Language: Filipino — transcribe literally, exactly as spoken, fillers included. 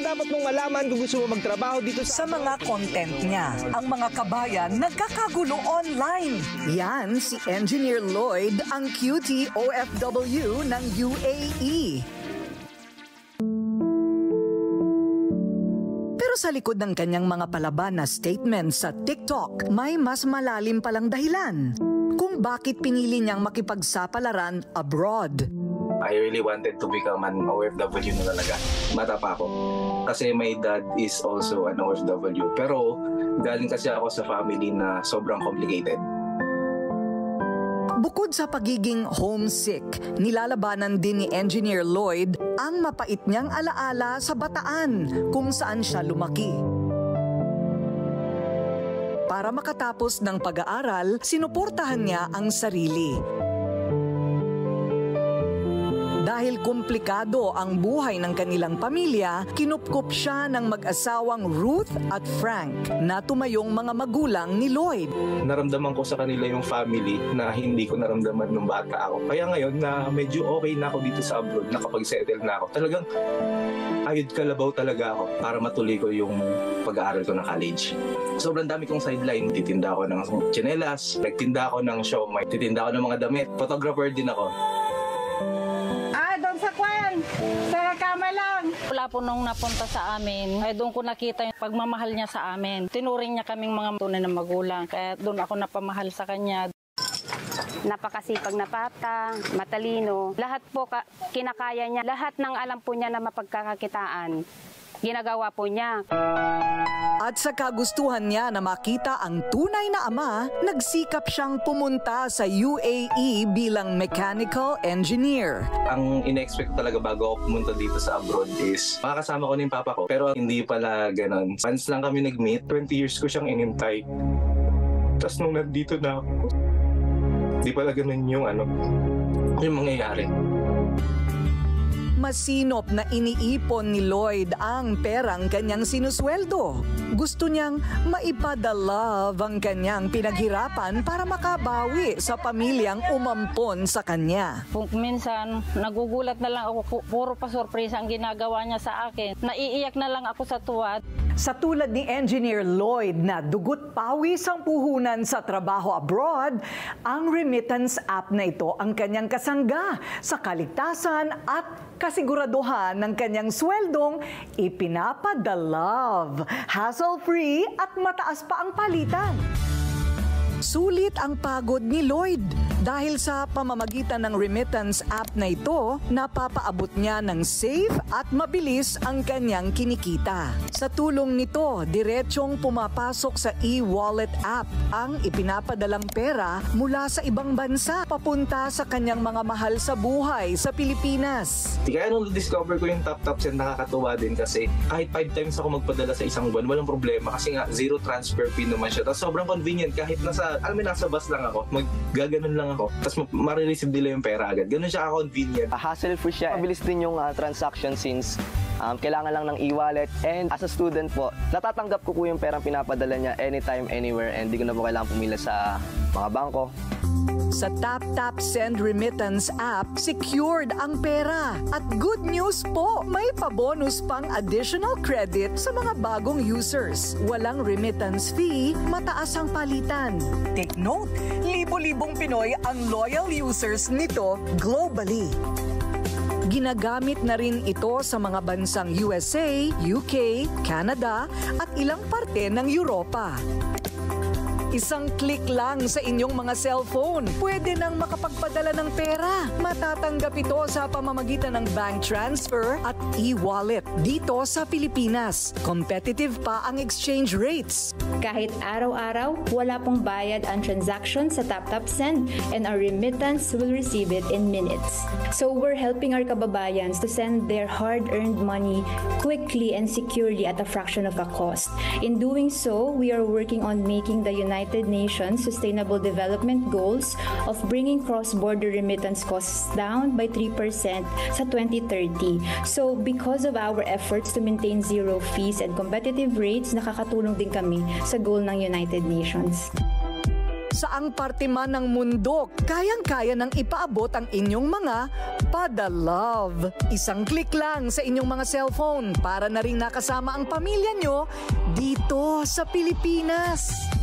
ang dapat mong malaman kung gusto mo magtrabaho dito sa... Sa mga content niya, ang mga kabayan nagkakagulo online. Yan si Engineer Lloyd, ang Q T O F W ng U A E. Pero sa likod ng kanyang mga palaban na statements sa TikTok, may mas malalim palang dahilan kung bakit pinili niyang makipagsapalaran abroad. I really wanted to become an O F W na talaga. Bata pa ako. Kasi my dad is also an O F W. Pero galing kasi ako sa family na sobrang complicated. Bukod sa pagiging homesick, nilalabanan din ni Engineer Lloyd ang mapait niyang alaala sa Bataan kung saan siya lumaki. Para makatapos ng pag-aaral, sinuportahan niya ang sarili. Dahil komplikado ang buhay ng kanilang pamilya, kinupkup siya ng mag-asawang Ruth at Frank na tumayong mga magulang ni Lloyd. Naramdaman ko sa kanila yung family na hindi ko naramdaman nung bata ako. Kaya ngayon na medyo okay na ako dito sa abroad, nakapag-settle na ako. Talagang ayod kalabaw talaga ako para matuloy ko yung pag-aaral ko ng college. Sobrang dami kong sideline. Titinda ako ng tsinelas, nagtinda ako ng siomai, titinda ako ng mga damit. Photographer din ako. Sa kama lang. Wala po nung napunta sa amin, ay doon ko nakita yung pagmamahal niya sa amin. Tinuring niya kaming mga tunay na magulang, kaya doon ako napamahal sa kanya. Napakasipag na bata, matalino. Lahat po kinakaya niya, lahat ng alam po niya na mapagkakakitaan. Ginagawa po niya. At sa kagustuhan niya na makita ang tunay na ama, nagsikap siyang pumunta sa U A E bilang mechanical engineer. Ang in-expect talaga bago ako pumunta dito sa abroad is makakasama ko na yung papa ko. Pero hindi pala ganun. Once lang kami nag-meet, twenty years ko siyang inintay. Tapos nung nandito na ako, hindi pala ganun yung ano, yung mangyayari. Masinop na iniipon ni Lloyd ang perang kanyang sinusweldo. Gusto niyang maipadala ang kanyang pinaghirapan para makabawi sa pamilyang umampon sa kanya. Kung minsan, nagugulat na lang ako, puro pa sorpresa ang ginagawa niya sa akin. Naiiyak na lang ako sa tuwa. Sa tulad ni Engineer Lloyd na dugot pawis ang puhunan sa trabaho abroad, ang remittance app na ito ang kanyang kasangga sa kaligtasan at kasiguraduhan ng kanyang sweldong ipinapadalove, hassle-free at mataas pa ang palitan. Sulit ang pagod ni Lloyd. Dahil sa pamamagitan ng remittance app na ito, napapaabot niya ng safe at mabilis ang kanyang kinikita. Sa tulong nito, diretsong pumapasok sa e-wallet app ang ipinapadalang pera mula sa ibang bansa papunta sa kanyang mga mahal sa buhay sa Pilipinas. Kaya nung discover ko yung TapTap Send, nakakatuwa din kasi kahit five times ako magpadala sa isang buwan, walang problema kasi nga zero transfer fee naman siya. Tapos sobrang convenient kahit nasa alam mo, nasa bus lang ako, maggaganon lang ako, tapos marireceive nila yung pera agad. Ganun siya ka-convenient. Uh, hassle-free siya. Mabilis din yung uh, transaction since um, kailangan lang ng e-wallet. And as a student po, natatanggap ko po yung perang pinapadala niya anytime, anywhere, and di ko na po kailangan pumila sa mga bangko. Sa TapTap Send Remittance App, secured ang pera. At good news po, may pabonus pang additional credit sa mga bagong users. Walang remittance fee, mataas ang palitan. Take note, libo-libong Pinoy ang loyal users nito globally. Ginagamit na rin ito sa mga bansang U S A, U K, Canada at ilang parte ng Europa. Isang click lang sa inyong mga cellphone. Pwede nang makapagpadala ng pera. Matatanggap ito sa pamamagitan ng bank transfer at e-wallet dito sa Pilipinas. Competitive pa ang exchange rates. Kahit araw-araw, wala pong bayad ang transaction sa TapTap Send and our remittance will receive it in minutes. So we're helping our kababayans to send their hard-earned money quickly and securely at a fraction of a cost. In doing so, we are working on making the United United Nations Sustainable Development Goals of bringing cross-border remittance costs down by three percent sa twenty thirty. So because of our efforts to maintain zero fees and competitive rates, nakakatulong din kami sa goal ng United Nations. saang parte man ng mundo, kayang-kaya nang ipaabot ang inyong mga padalove. Isang click lang sa inyong mga cellphone para na rin nakasama ang pamilya nyo dito sa Pilipinas.